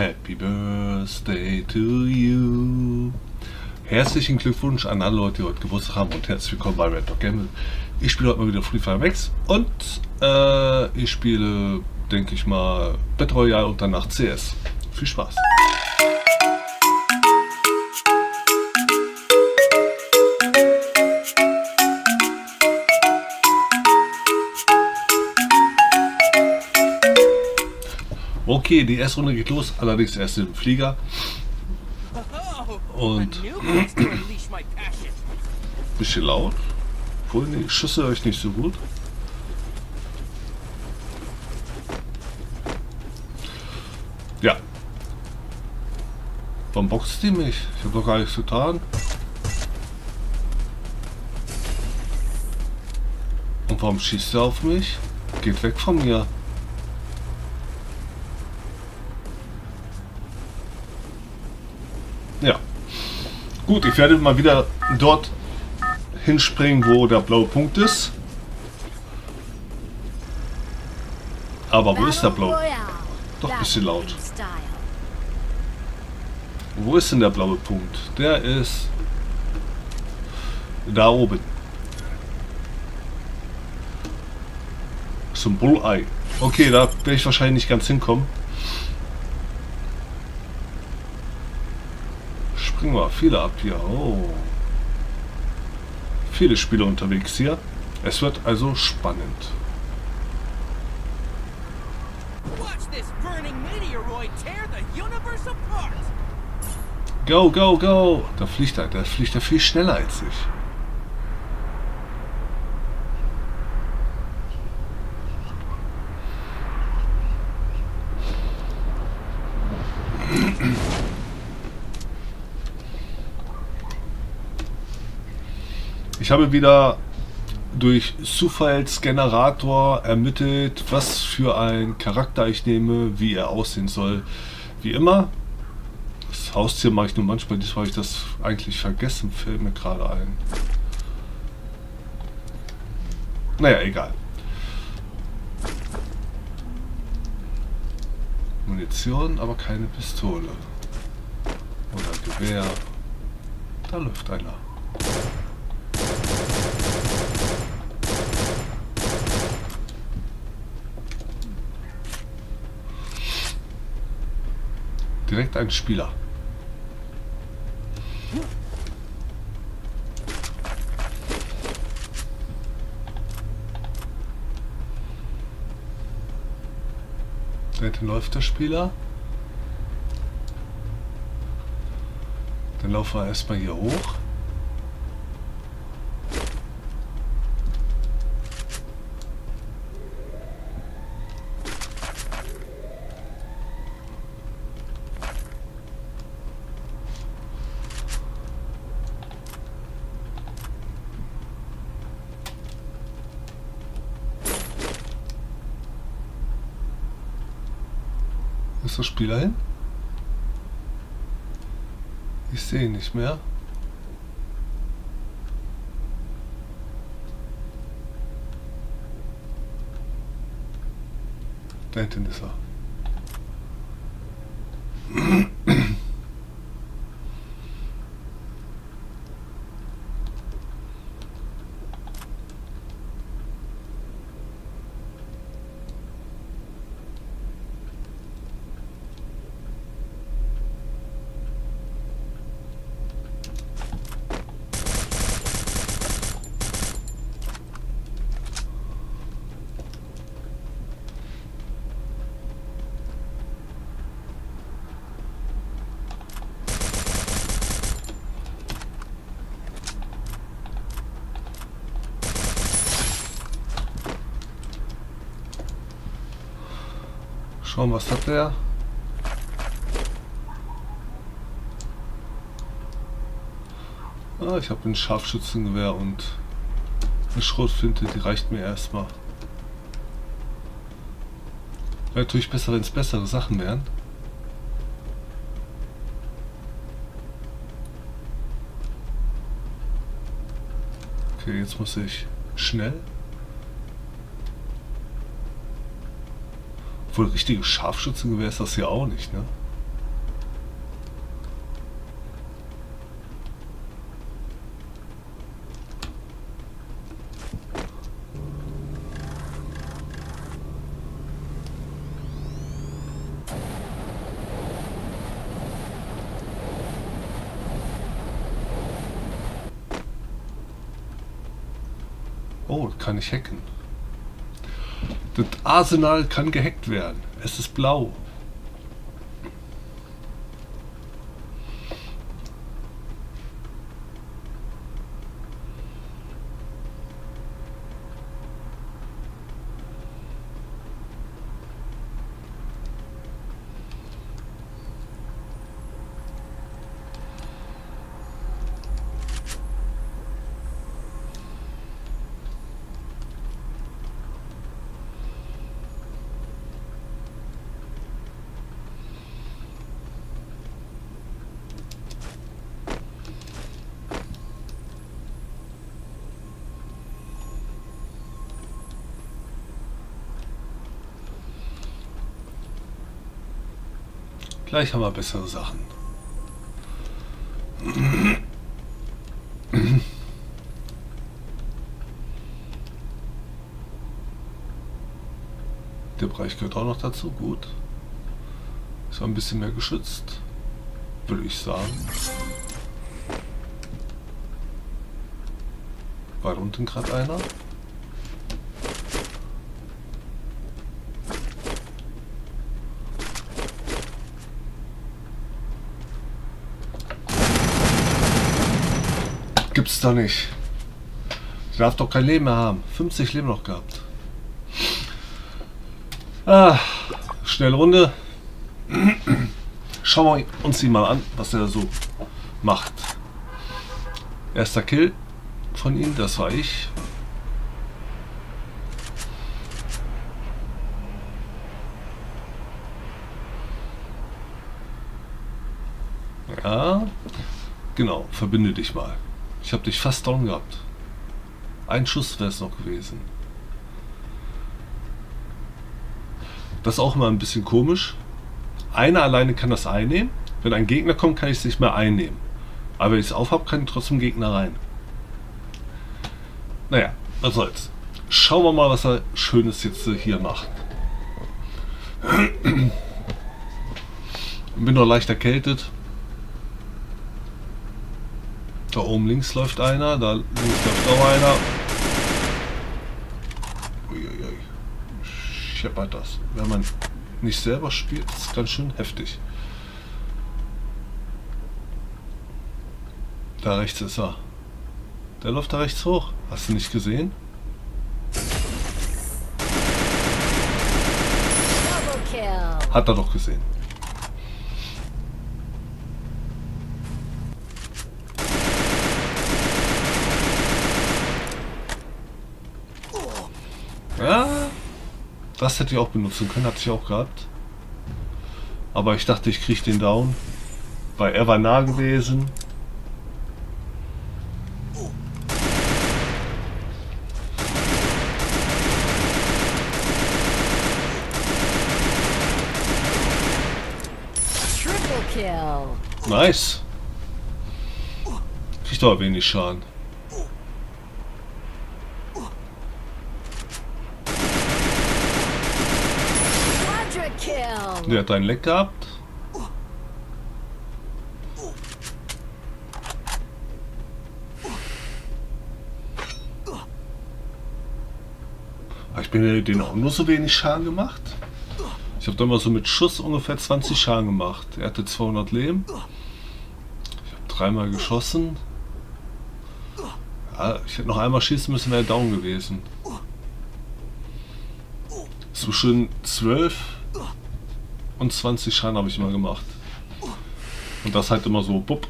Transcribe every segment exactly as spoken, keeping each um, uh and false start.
Happy Birthday to you. Herzlichen Glückwunsch an alle Leute, die heute Geburtstag haben, und herzlich willkommen bei Red Dog Gamble. Ich spiele heute mal wieder Free Fire Max und äh, ich spiele, denke ich mal, Battle Royale und danach C S. Viel Spaß! Okay, die erste Runde geht los, allerdings erst im Flieger. Und bisschen laut. Obwohl, die Schüsse höre ich nicht so gut. Ja. Warum boxt die mich? Ich habe doch gar nichts getan. Und warum schießt er auf mich? Geht weg von mir. Ja. Gut, ich werde mal wieder dort hinspringen, wo der blaue Punkt ist. Aber wo ist der blaue? Doch ein bisschen laut. Wo ist denn der blaue Punkt? Der ist da oben. Zum Bullseye. Okay, da werde ich wahrscheinlich nicht ganz hinkommen. Springen wir viele ab hier. Oh. Viele Spieler unterwegs hier. Es wird also spannend. Go, go, go! Da fliegt er, da fliegt er viel schneller als ich. Ich habe wieder durch Zufallsgenerator ermittelt, was für einen Charakter ich nehme, wie er aussehen soll, wie immer. Das Haustier mache ich nur manchmal, das habe ich das eigentlich vergessen, fällt mir gerade ein. Naja, egal. Munition, aber keine Pistole. Oder Gewehr. Da läuft einer. Direkt ein Spieler. Da hinten läuft der Spieler. Dann laufen wir erstmal hier hoch. Ist der Spieler hin? Ich sehe ihn nicht mehr. Da hinten ist er. Schauen, was hat der? Ah, ich habe ein Scharfschützengewehr und eine Schrotflinte, die reicht mir erstmal. Wäre natürlich besser, wenn es bessere Sachen wären. Okay, jetzt muss ich schnell. Obwohl, richtiges Scharfschützengewehr ist das ja auch nicht, ne? Oh, kann ich hacken. Das Arsenal kann gehackt werden. Es ist blau. Gleich haben wir bessere Sachen. Der Bereich gehört auch noch dazu. Gut. Ist auch ein bisschen mehr geschützt, würde ich sagen. War da unten gerade einer? Gibt's doch nicht. Ich darf doch kein Leben mehr haben. fünfzig Leben noch gehabt. Ah, schnelle Runde. Schauen wir uns ihn mal an, was er so macht. Erster Kill von ihm, das war ich. Ja, genau, verbinde dich mal. Ich habe dich fast down gehabt. Ein Schuss wäre es noch gewesen. Das ist auch mal ein bisschen komisch. Einer alleine kann das einnehmen. Wenn ein Gegner kommt, kann ich es nicht mehr einnehmen. Aber wenn ich es aufhab, kann ich trotzdem Gegner rein. Naja, was soll's. Schauen wir mal, was er Schönes jetzt hier macht. Bin noch leicht erkältet. Da oben links läuft einer, da links läuft auch einer. Uiuiui. Scheppert das. Wenn man nicht selber spielt, ist es ganz schön heftig. Da rechts ist er. Der läuft da rechts hoch. Hast du nicht gesehen? Hat er doch gesehen. Das hätte ich auch benutzen können, hatte ich auch gehabt. Aber ich dachte, ich kriege den down, weil er war nah gewesen. Nice. Kriegt aber wenig Schaden. Der hat einen Leck gehabt. Aber ich bin denen auch nur so wenig Schaden gemacht. Ich habe da immer so mit Schuss ungefähr zwanzig Schaden gemacht. Er hatte zweihundert Leben. Ich habe dreimal geschossen. Ja, ich hätte noch einmal schießen müssen, wäre down gewesen. So schön zwölf. Und zwanzig Schaden habe ich immer gemacht. Und das halt immer so, bupp.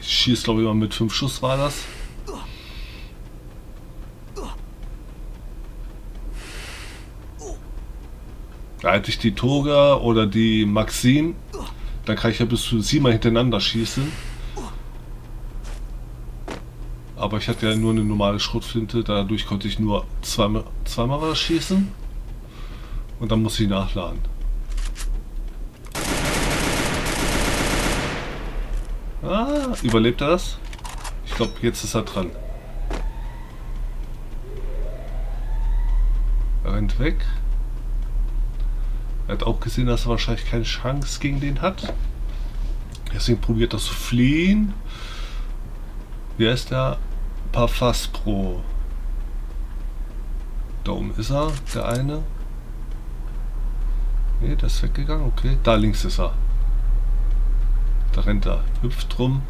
Ich schieße, glaube ich, immer mit fünf Schuss war das. Da hätte ich die Toga oder die Maxim. Dann kann ich ja bis zu siebenmal hintereinander schießen. Aber ich hatte ja nur eine normale Schrotflinte. Dadurch konnte ich nur zweimal, zweimal was schießen. Und dann muss ich nachladen. Ah, überlebt er das? Ich glaube, jetzt ist er dran. Er rennt weg. Er hat auch gesehen, dass er wahrscheinlich keine Chance gegen den hat. Deswegen probiert er zu fliehen. Wer ist der? Parfas Pro. Da oben ist er, der eine. Ne, der ist weggegangen, okay. Da links ist er. Da rennt er, hüpft rum.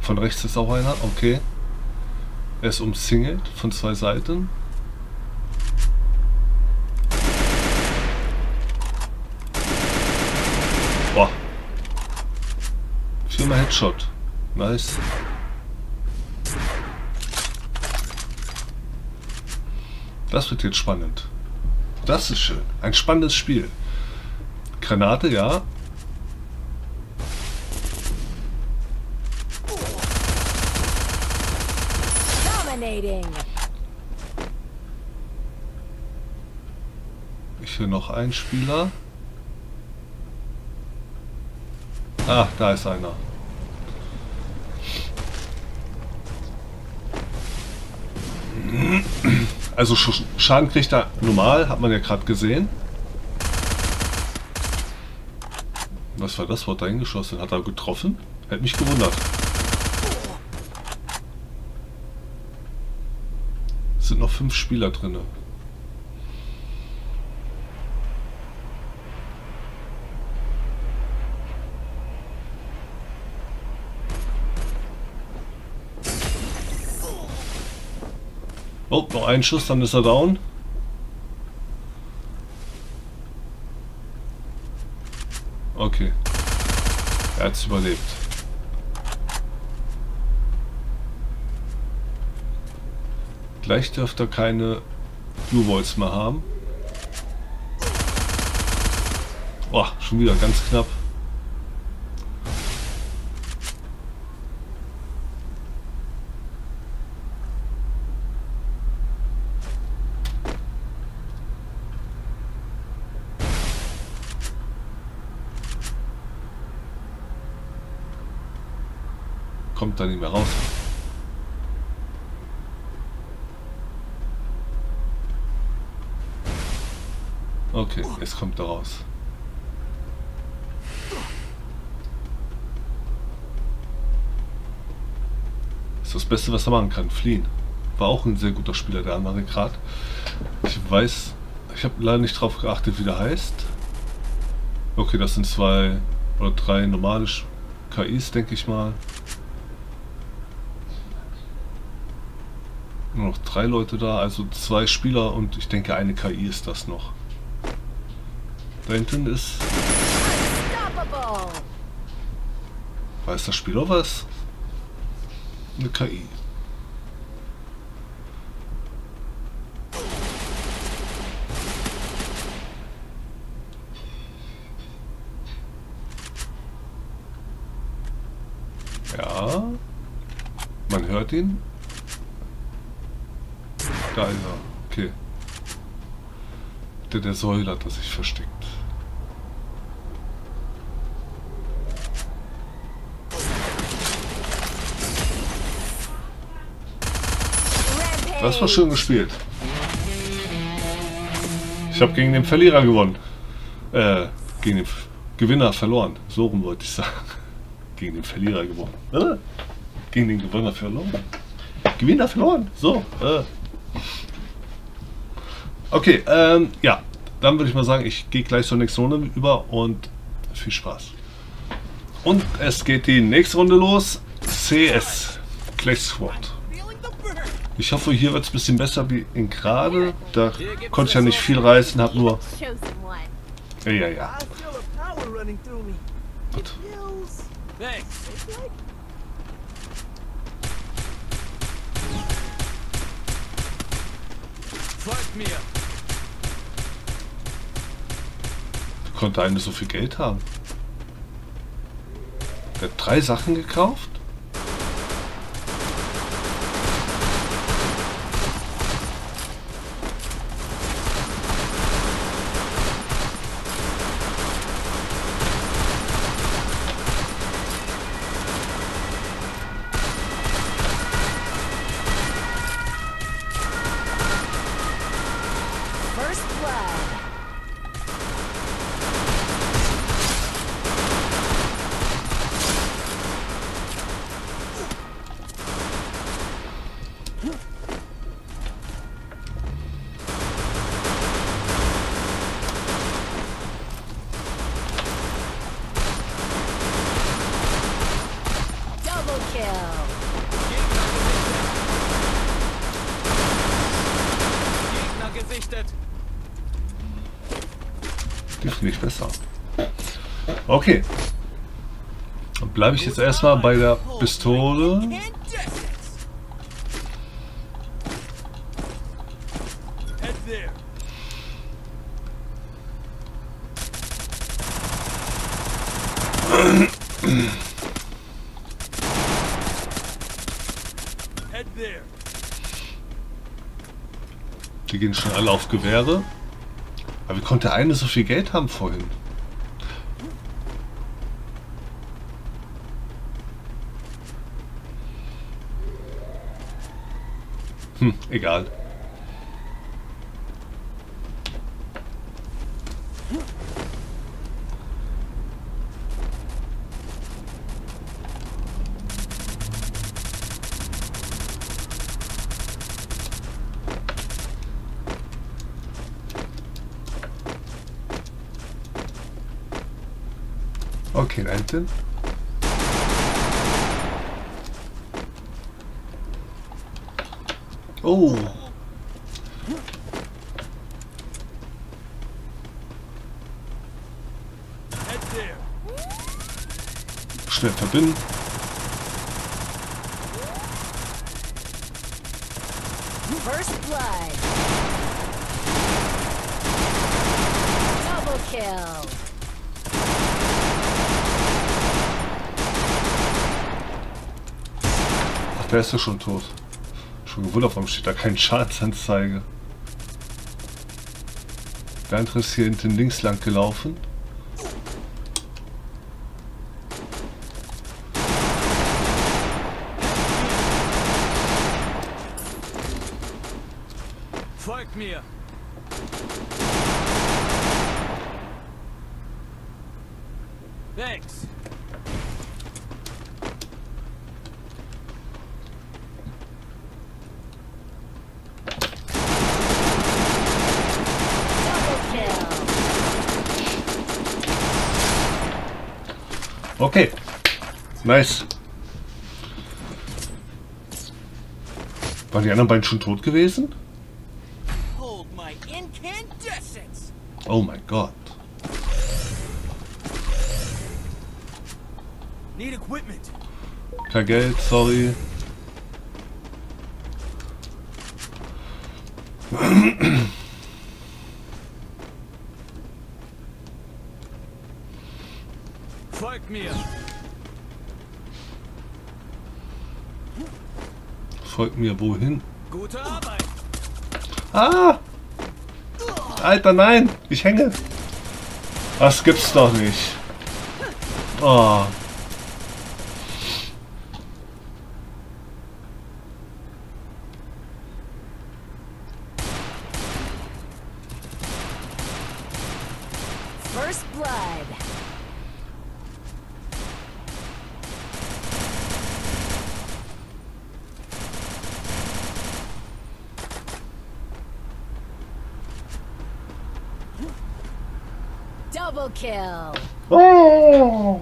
Von rechts ist auch einer, okay. Er ist umsingelt von zwei Seiten. Boah. Viermal Headshot. Nice. Das wird jetzt spannend. Das ist schön. Ein spannendes Spiel. Granate, ja. Ich höre noch einen Spieler. Ah, da ist einer. Also Schaden kriegt er normal, hat man ja gerade gesehen. Was war das? Wurde da hingeschossen? Hat er getroffen? Hätte mich gewundert. Es sind noch fünf Spieler drin. Oh, noch ein Schuss, dann ist er down. Okay. Er hat es überlebt. Gleich dürfte er keine Blue Balls mehr haben. Oh, schon wieder ganz knapp. Kommt da nicht mehr raus. Okay, jetzt kommt er raus. Ist das Beste, was er machen kann. Fliehen. War auch ein sehr guter Spieler, der andere gerade. Ich weiß, ich habe leider nicht drauf geachtet, wie der heißt. Okay, das sind zwei oder drei normale K Is, denke ich mal. Nur noch drei Leute da, also zwei Spieler und ich denke eine K I ist das noch. Da hinten ist... Weiß das Spieler was? Eine K I. Ja, man hört ihn. Da ist er, okay. Der, der Säule hat er sich versteckt. Das war schön gespielt. Ich habe gegen den Verlierer gewonnen. Äh, gegen den Gewinner verloren. So rum wollte ich sagen. Gegen den Verlierer gewonnen. Äh? Gegen den Gewinner verloren. Gewinner verloren. So, äh. Okay, ähm, ja, dann würde ich mal sagen, ich gehe gleich zur nächsten Runde über und viel Spaß. Und es geht die nächste Runde los, C S, Clash Squad. Ich hoffe, hier wird es ein bisschen besser wie in gerade, da konnte ich ja nicht viel reißen, habe nur... Ja, ja, ja. Gut. Folgt mir! Wie konnte einer so viel Geld haben? Der hat drei Sachen gekauft? Gegner gesichtet. Die finde ich besser. Okay. Dann bleibe ich jetzt erstmal bei der Pistole. Die gehen schon alle auf Gewehre. Aber wie konnte eine so viel Geld haben vorhin? Hm, egal. Okay, ein Einzel. Oh. Schnell verbinden. First blood. Double kill. Ach, der ist ja schon tot. Schon gewundert, warum steht da kein Schadensanzeige. Der andere ist hier hinten links lang gelaufen. Folgt mir! Thanks! Okay, nice. Waren die anderen beiden schon tot gewesen? Oh mein Gott. Kein Geld, sorry. Folgt mir. Folgt mir wohin? Gute Arbeit. Ah! Alter, nein! Ich hänge! Das gibt's doch nicht! Oh. First blood. Double kill. Oh.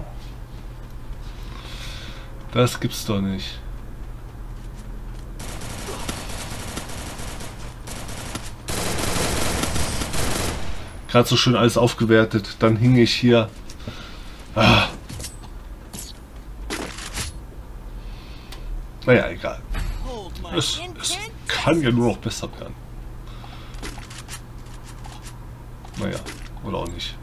Das gibt's doch nicht. Gerade so schön alles aufgewertet, dann hing ich hier. Ah. Naja, egal. Es, es kann ja nur noch besser werden. Naja, oder auch nicht.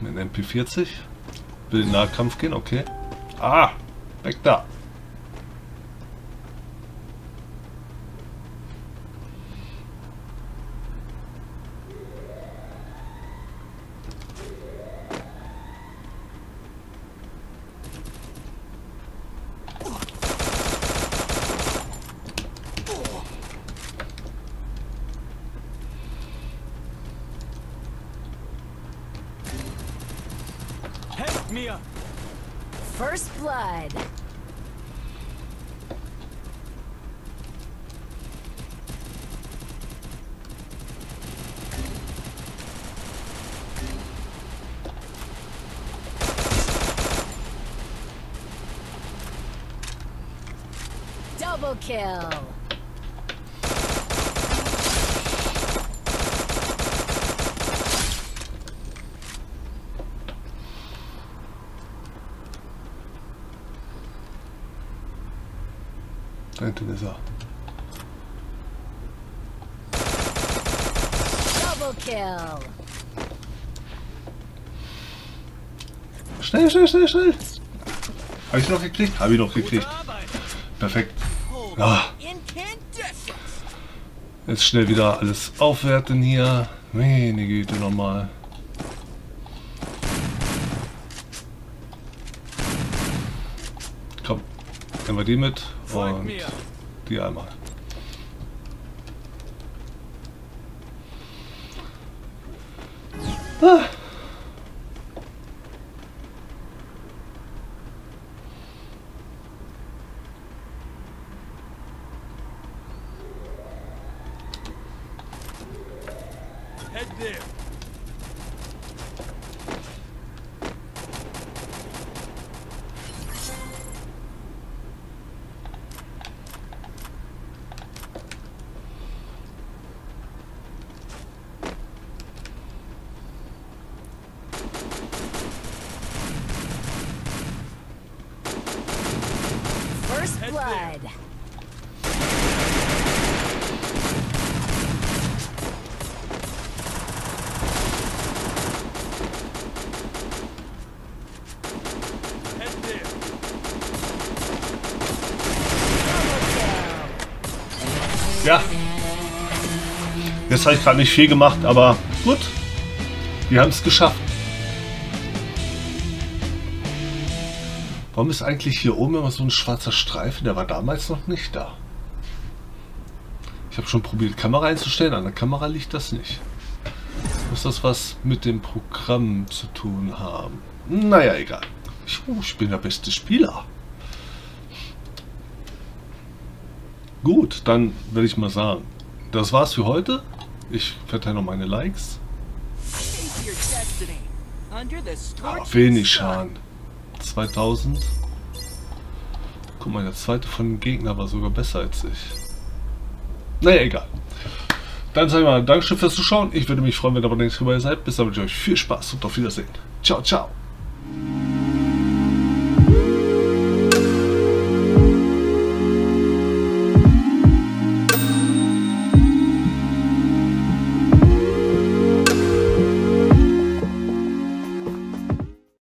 Ein M P vierzig. Will in den Nahkampf gehen, okay. Ah, weg da. Mir. First blood. Double kill. Könnte besser. Double kill. Schnell, schnell, schnell, schnell. Habe ich noch gekriegt? Habe ich noch gekriegt. Perfekt. Ah. Jetzt schnell wieder alles aufwerten hier. Meine Güte nochmal. Komm, nehmen wir die mit und die einmal. Ah. Blood. Ja, jetzt habe ich gerade nicht viel gemacht, aber gut, wir haben es geschafft. Warum ist eigentlich hier oben immer so ein schwarzer Streifen? Der war damals noch nicht da. Ich habe schon probiert, Kamera einzustellen. An der Kamera liegt das nicht. Muss das was mit dem Programm zu tun haben? Naja, egal. Ich, ich bin der beste Spieler. Gut, dann werde ich mal sagen, das war's für heute. Ich verteile noch meine Likes. Aber wenig Schaden. zweitausend. Guck mal, der zweite von dem Gegner war sogar besser als ich. Naja, egal. Dann sage ich mal Dankeschön fürs Zuschauen. Ich würde mich freuen, wenn ihr aber nächstes Mal seid. Bis dann wünsche ich euch viel Spaß und auf Wiedersehen. Ciao, ciao.